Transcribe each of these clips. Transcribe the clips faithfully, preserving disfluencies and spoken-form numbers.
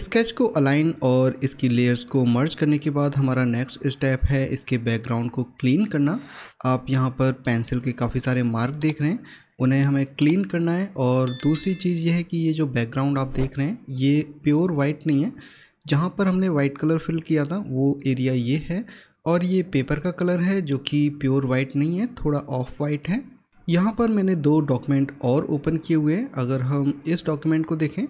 Sketch को align और इसकी लेयर्स को मर्ज करने के बाद हमारा नेक्स्ट स्टेप है इसके बैकग्राउंड को क्लीन करना। आप यहाँ पर पेंसिल के काफ़ी सारे मार्क देख रहे हैं, उन्हें हमें क्लीन करना है। और दूसरी चीज़ यह है कि ये जो बैकग्राउंड आप देख रहे हैं ये प्योर वाइट नहीं है, जहाँ पर हमने वाइट कलर फिल किया था वो एरिया ये है, और ये पेपर का कलर है जो कि प्योर वाइट नहीं है, थोड़ा ऑफ वाइट है। यहाँ पर मैंने दो डॉक्यूमेंट और ओपन किए हुए हैं। अगर हम इस डॉक्यूमेंट को देखें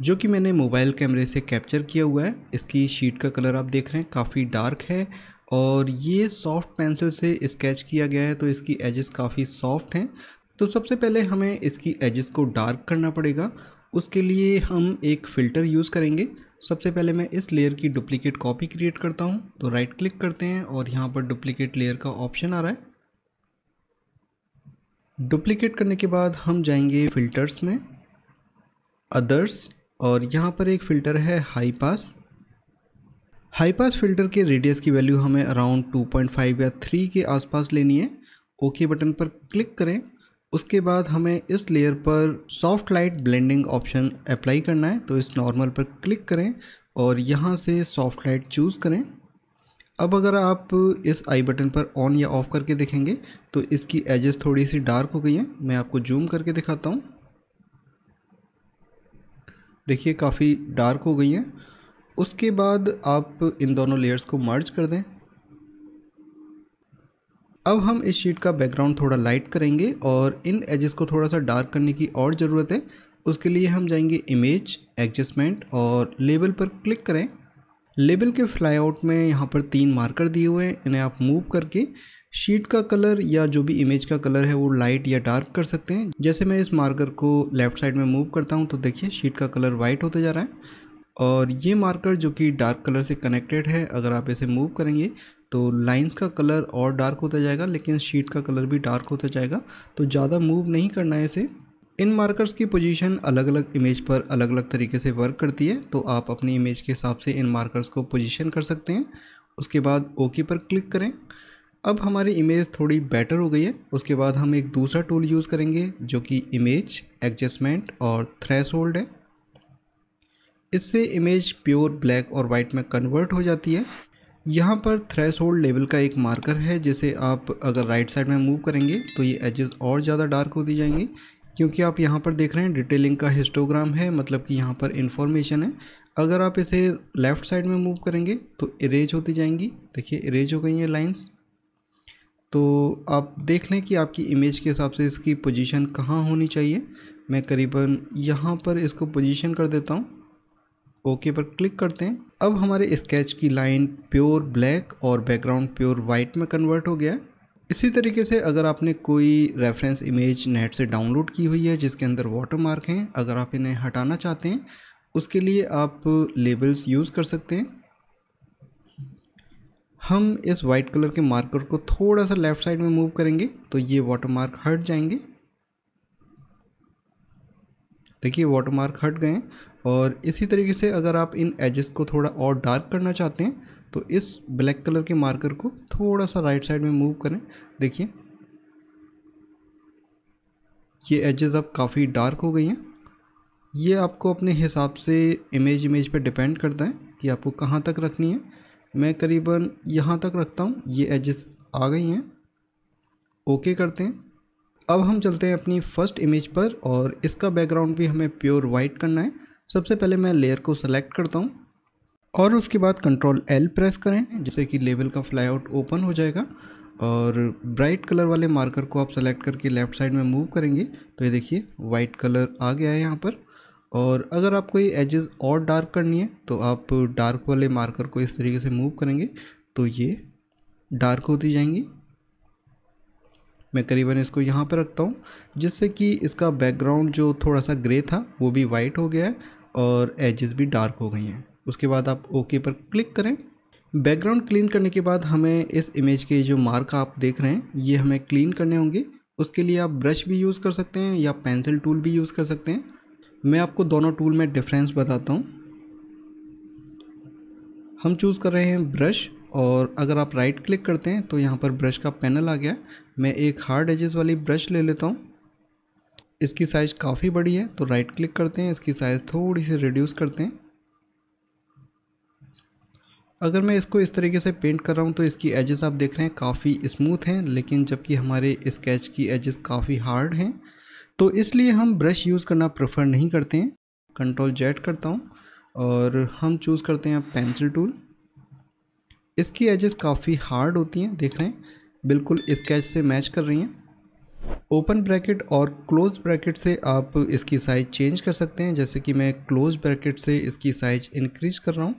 जो कि मैंने मोबाइल कैमरे से कैप्चर किया हुआ है, इसकी शीट का कलर आप देख रहे हैं काफ़ी डार्क है और ये सॉफ्ट पेंसिल से स्केच किया गया है तो इसकी एजेस काफ़ी सॉफ्ट हैं। तो सबसे पहले हमें इसकी एजेस को डार्क करना पड़ेगा, उसके लिए हम एक फ़िल्टर यूज़ करेंगे। सबसे पहले मैं इस लेयर की डुप्लीकेट कॉपी क्रिएट करता हूँ, तो राइट क्लिक करते हैं और यहाँ पर डुप्लीकेट लेयर का ऑप्शन आ रहा है। डुप्लीकेट करने के बाद हम जाएंगे फ़िल्टर्स में, अदर्स, और यहाँ पर एक फ़िल्टर है high pass. High pass filter के रेडियस की वैल्यू हमें अराउंड टू पॉइंट फाइव या थ्री के आसपास लेनी है। ओके बटन पर क्लिक करें, उसके बाद हमें इस लेयर पर soft light blending option apply करना है, तो इस नॉर्मल पर क्लिक करें और यहाँ से सॉफ्ट लाइट चूज़ करें। अब अगर आप इस आई बटन पर ऑन या ऑफ़ करके देखेंगे तो इसकी एजेस थोड़ी सी डार्क हो गई हैं। मैं आपको जूम करके दिखाता हूँ, देखिए काफ़ी डार्क हो गई हैं। उसके बाद आप इन दोनों लेयर्स को मर्ज कर दें। अब हम इस शीट का बैकग्राउंड थोड़ा लाइट करेंगे और इन एजेस को थोड़ा सा डार्क करने की और ज़रूरत है। उसके लिए हम जाएंगे इमेज, एडजस्टमेंट और लेबल पर क्लिक करें। लेबल के फ्लाईआउट में यहाँ पर तीन मार्कर दिए हुए हैं, इन्हें आप मूव करके शीट का कलर या जो भी इमेज का कलर है वो लाइट या डार्क कर सकते हैं। जैसे मैं इस मार्कर को लेफ़्ट साइड में मूव करता हूँ तो देखिए शीट का कलर वाइट होता जा रहा है, और ये मार्कर जो कि डार्क कलर से कनेक्टेड है, अगर आप इसे मूव करेंगे तो लाइंस का कलर और डार्क होता जाएगा लेकिन शीट का कलर भी डार्क होता जाएगा, तो ज़्यादा मूव नहीं करना है इसे। इन मार्कर्स की पोजीशन अलग अलग इमेज पर अलग अलग तरीके से वर्क करती है, तो आप अपनी इमेज के हिसाब से इन मार्कर्स को पोजीशन कर सकते हैं। उसके बाद ओके पर क्लिक करें। अब हमारी इमेज थोड़ी बेटर हो गई है। उसके बाद हम एक दूसरा टूल यूज़ करेंगे जो कि इमेज, एडजस्टमेंट और थ्रेशोल्ड है। इससे इमेज प्योर ब्लैक और वाइट में कन्वर्ट हो जाती है। यहाँ पर थ्रेशोल्ड लेवल का एक मार्कर है जिसे आप अगर राइट साइड में मूव करेंगे तो ये एजेस और ज़्यादा डार्क होती जाएंगी, क्योंकि आप यहाँ पर देख रहे हैं डिटेलिंग का हिस्टोग्राम है, मतलब कि यहाँ पर इन्फॉर्मेशन है। अगर आप इसे लेफ़्ट साइड में मूव करेंगे तो इरेज होती जाएंगी, देखिए इरेज हो गई हैं लाइंस। तो आप देख लें कि आपकी इमेज के हिसाब से इसकी पोजीशन कहाँ होनी चाहिए। मैं करीबन यहाँ पर इसको पोजीशन कर देता हूँ। ओके पर क्लिक करते हैं। अब हमारे स्केच की लाइन प्योर ब्लैक और बैकग्राउंड प्योर वाइट में कन्वर्ट हो गया है। इसी तरीके से अगर आपने कोई रेफरेंस इमेज नेट से डाउनलोड की हुई है जिसके अंदर वाटरमार्क हैं, अगर आप इन्हें हटाना चाहते हैं उसके लिए आप लेबल्स यूज़ कर सकते हैं। हम इस वाइट कलर के मार्कर को थोड़ा सा लेफ़्ट साइड में मूव करेंगे तो ये वाटरमार्क हट जाएंगे, देखिए वाटरमार्क हट गए। और इसी तरीके से अगर आप इन एजेस को थोड़ा और डार्क करना चाहते हैं तो इस ब्लैक कलर के मार्कर को थोड़ा सा राइट साइड में मूव करें, देखिए ये एजेस अब काफ़ी डार्क हो गई हैं। ये आपको अपने हिसाब से इमेज इमेज पे डिपेंड करता है कि आपको कहाँ तक रखनी है। मैं करीबन यहाँ तक रखता हूँ, ये एजेस आ गई हैं। ओके करते हैं। अब हम चलते हैं अपनी फर्स्ट इमेज पर और इसका बैकग्राउंड भी हमें प्योर वाइट करना है। सबसे पहले मैं लेयर को सेलेक्ट करता हूँ और उसके बाद कंट्रोल एल प्रेस करें, जिससे कि लेवल का फ्लाईआउट ओपन हो जाएगा। और ब्राइट कलर वाले मार्कर को आप सेलेक्ट करके लेफ़्ट साइड में मूव करेंगे तो ये देखिए वाइट कलर आ गया है यहाँ पर। और अगर आपको ये एजेस और डार्क करनी है तो आप डार्क वाले मार्कर को इस तरीके से मूव करेंगे तो ये डार्क होती जाएंगी। मैं करीबन इसको यहाँ पर रखता हूँ, जिससे कि इसका बैकग्राउंड जो थोड़ा सा ग्रे था वो भी वाइट हो गया है और एजेस भी डार्क हो गई हैं। उसके बाद आप ओके पर क्लिक करें। बैकग्राउंड क्लीन करने के बाद हमें इस इमेज के जो मार्क आप देख रहे हैं ये हमें क्लीन करने होंगे। उसके लिए आप ब्रश भी यूज़ कर सकते हैं या पेंसिल टूल भी यूज़ कर सकते हैं। मैं आपको दोनों टूल में डिफरेंस बताता हूँ। हम चूज़ कर रहे हैं ब्रश, और अगर आप राइट क्लिक करते हैं तो यहाँ पर ब्रश का पैनल आ गया। मैं एक हार्ड एजेस वाली ब्रश ले लेता हूँ, इसकी साइज़ काफ़ी बड़ी है, तो राइट क्लिक करते हैं, इसकी साइज़ थोड़ी सी रिड्यूस करते हैं। अगर मैं इसको इस तरीके से पेंट कर रहा हूँ तो इसकी एजेस आप देख रहे हैं काफ़ी स्मूथ हैं, लेकिन जबकि हमारे स्केच की एजेस काफ़ी हार्ड हैं, तो इसलिए हम ब्रश यूज़ करना प्रेफर नहीं करते हैं। कंट्रोल जेड करता हूँ और हम चूज़ करते हैं पेंसिल टूल। इसकी एजेस काफ़ी हार्ड होती हैं, देख रहे हैं बिल्कुल स्केच से मैच कर रही हैं। ओपन ब्रैकेट और क्लोज ब्रैकेट से आप इसकी साइज़ चेंज कर सकते हैं, जैसे कि मैं क्लोज ब्रैकेट से इसकी साइज़ इंक्रीज कर रहा हूँ।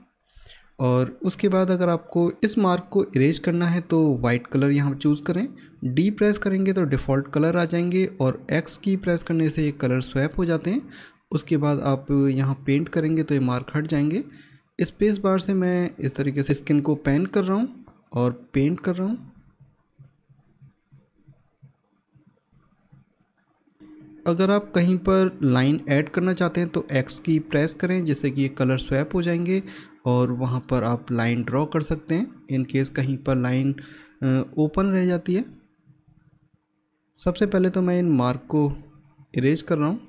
और उसके बाद अगर आपको इस मार्क को इरेज करना है तो वाइट कलर यहाँ चूज़ करें, डी प्रेस करेंगे तो डिफ़ॉल्ट कलर आ जाएंगे और एक्स की प्रेस करने से ये कलर स्वैप हो जाते हैं। उसके बाद आप यहाँ पेंट करेंगे तो ये मार्क हट जाएंगे। स्पेस बार से मैं इस तरीके से स्किन को पैन कर रहा हूँ और पेंट कर रहा हूँ। अगर आप कहीं पर लाइन ऐड करना चाहते हैं तो एक्स की प्रेस करें, जिससे कि ये कलर स्वैप हो जाएंगे और वहाँ पर आप लाइन ड्रॉ कर सकते हैं। इन केस कहीं पर लाइन ओपन रह जाती है। सबसे पहले तो मैं इन मार्क को इरेज कर रहा हूँ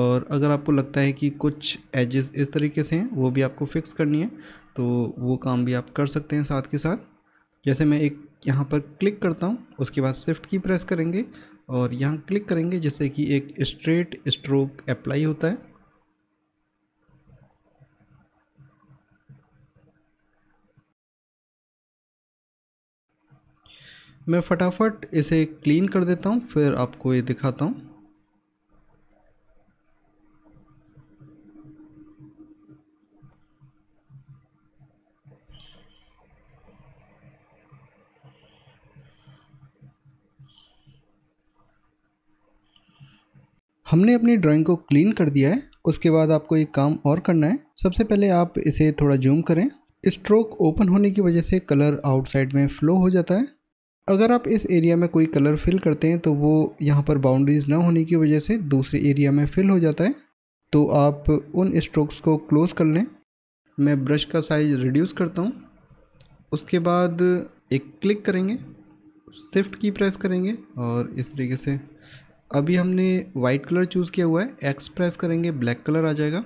और अगर आपको लगता है कि कुछ एजेस इस तरीके से हैं वो भी आपको फिक्स करनी है तो वो काम भी आप कर सकते हैं साथ के साथ। जैसे मैं एक यहाँ पर क्लिक करता हूँ, उसके बाद शिफ्ट की प्रेस करेंगे और यहाँ क्लिक करेंगे, जिससे कि एक स्ट्रेट स्ट्रोक अप्लाई होता है। मैं फटाफट इसे क्लीन कर देता हूँ, फिर आपको ये दिखाता हूँ। हमने अपनी ड्राइंग को क्लीन कर दिया है। उसके बाद आपको एक काम और करना है। सबसे पहले आप इसे थोड़ा जूम करें। स्ट्रोक ओपन होने की वजह से कलर आउटसाइड में फ़्लो हो जाता है। अगर आप इस एरिया में कोई कलर फिल करते हैं तो वो यहाँ पर बाउंड्रीज़ ना होने की वजह से दूसरे एरिया में फिल हो जाता है, तो आप उन स्ट्रोक्स को क्लोज़ कर लें। मैं ब्रश का साइज़ रिड्यूस करता हूँ, उसके बाद एक क्लिक करेंगे, शिफ्ट की प्रेस करेंगे और इस तरीके से अभी हमने वाइट कलर चूज़ किया हुआ है। एक्स प्रेस करेंगे ब्लैक कलर आ जाएगा।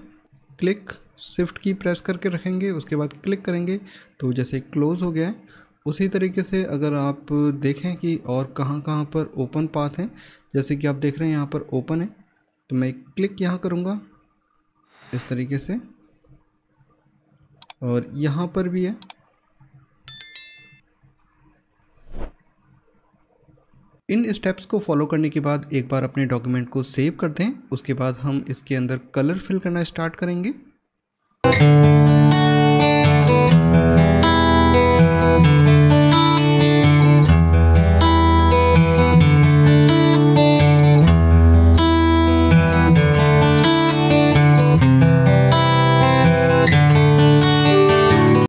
क्लिक, शिफ्ट की प्रेस करके रखेंगे, उसके बाद क्लिक करेंगे तो जैसे क्लोज़ हो गया है। उसी तरीके से अगर आप देखें कि और कहां कहां पर ओपन पाथ हैं, जैसे कि आप देख रहे हैं यहां पर ओपन है, तो मैं क्लिक यहां करूंगा इस तरीके से और यहाँ पर भी है। इन स्टेप्स को फॉलो करने के बाद एक बार अपने डॉक्यूमेंट को सेव कर दें। उसके बाद हम इसके अंदर कलर फिल करना स्टार्ट करेंगे।